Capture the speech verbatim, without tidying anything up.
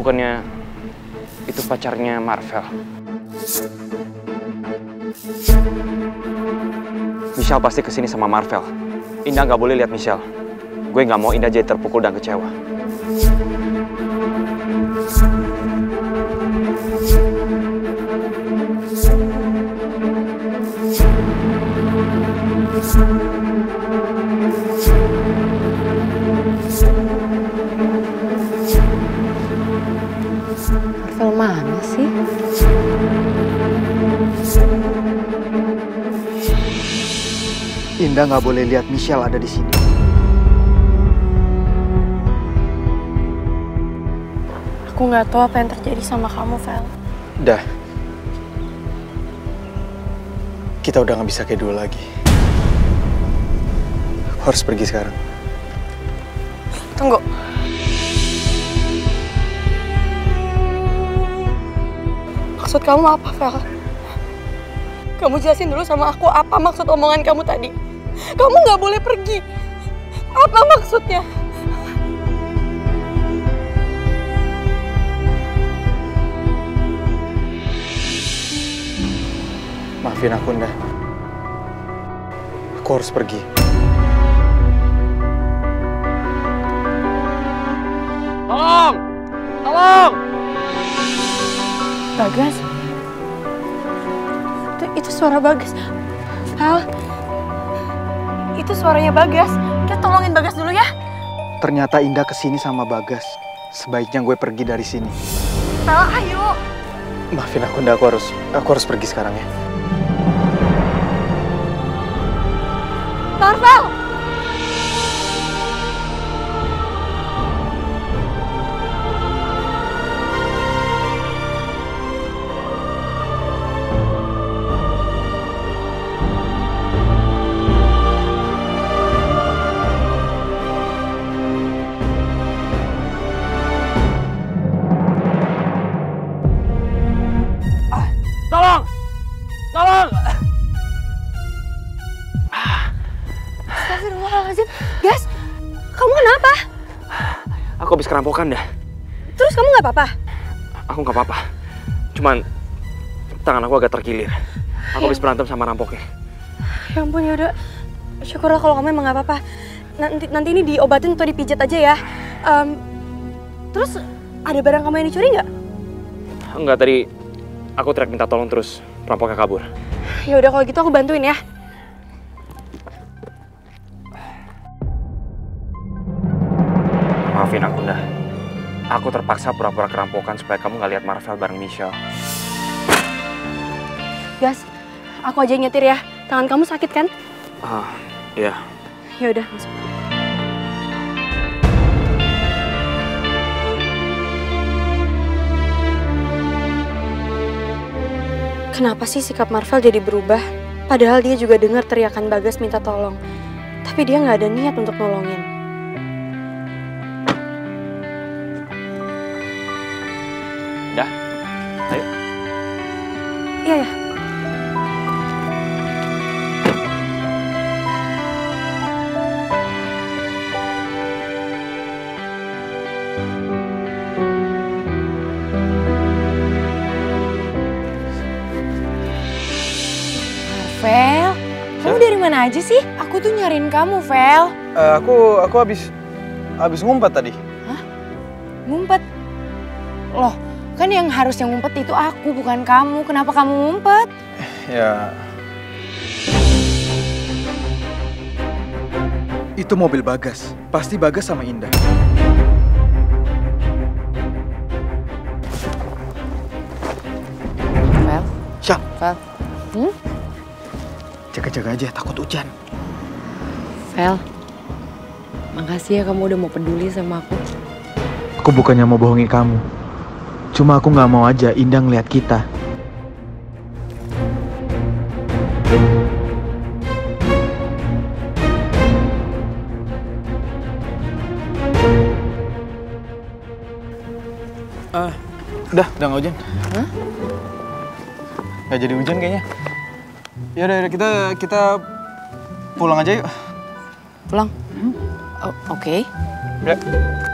Bukannya itu pacarnya Marvel? Michelle pasti kesini sama Marvel. Indah nggak boleh lihat Michelle. Gue nggak mau Indah jadi terpukul dan kecewa. Marvel mana sih? Indah nggak boleh lihat Michelle ada di sini. Aku nggak tahu apa yang terjadi sama kamu, Vel. Dah. Kita udah nggak bisa kayak dulu lagi. Aku harus pergi sekarang. Tunggu. Maksud kamu apa, Vel? Kamu jelasin dulu sama aku apa maksud omongan kamu tadi. Kamu nggak boleh pergi. Apa maksudnya? Maafin aku, Indah. Aku harus pergi. Tolong! Tolong! Bagas? Itu, itu suara Bagas. Hal? Itu suaranya Bagas. Kita tolongin Bagas dulu ya. Ternyata Indah kesini sama Bagas. Sebaiknya gue pergi dari sini. Hal, ayo! Maafin aku, Indah. Aku harus, aku harus pergi sekarang ya. Marvel! Ah. Tolong! Tolong! Gas, kamu kenapa? Aku habis kerampokan dah. Terus kamu nggak apa-apa? Aku nggak apa-apa. Cuman tangan aku agak terkilir. Aku ya. habis berantem sama rampoknya. Ya ampun, yaudah. Syukurlah kalau kamu emang nggak apa-apa. Nanti, nanti ini diobatin atau dipijat aja ya. Um, terus ada barang kamu yang dicuri nggak? Enggak, tadi aku teriak minta tolong terus rampoknya kabur. Ya udah kalau gitu aku bantuin ya. Maafin aku, Indah. Aku terpaksa pura-pura kerampokan supaya kamu nggak lihat Marvel bareng Michelle. Gas, aku aja yang nyetir ya. Tangan kamu sakit kan? Ah, uh, iya. Ya udah, masuk. Kenapa sih sikap Marvel jadi berubah? Padahal dia juga dengar teriakan Bagas minta tolong. Tapi dia nggak ada niat untuk nolongin. Dah, ayo. Iya ya. Vel, kamu dari mana aja sih? Aku tuh nyariin kamu, Vel. Uh, aku, aku habis, habis ngumpet tadi. Hah? Ngumpet? Loh. Kan yang harusnya ngumpet itu aku, bukan kamu. Kenapa kamu ngumpet? Ya... Itu mobil Bagas. Pasti Bagas sama Indah. Vel? Syah. Vel? Hmm? Jaga-jaga aja, takut hujan. Vel, makasih ya kamu udah mau peduli sama aku. Aku bukannya mau bohongin kamu. Cuma aku nggak mau aja Indah ngeliat kita. Uh, udah, udah nggak hujan. Hah? Nggak jadi hujan kayaknya. Ya udah, kita kita pulang aja yuk. Pulang? Hmm? Oke. Okay. Ya.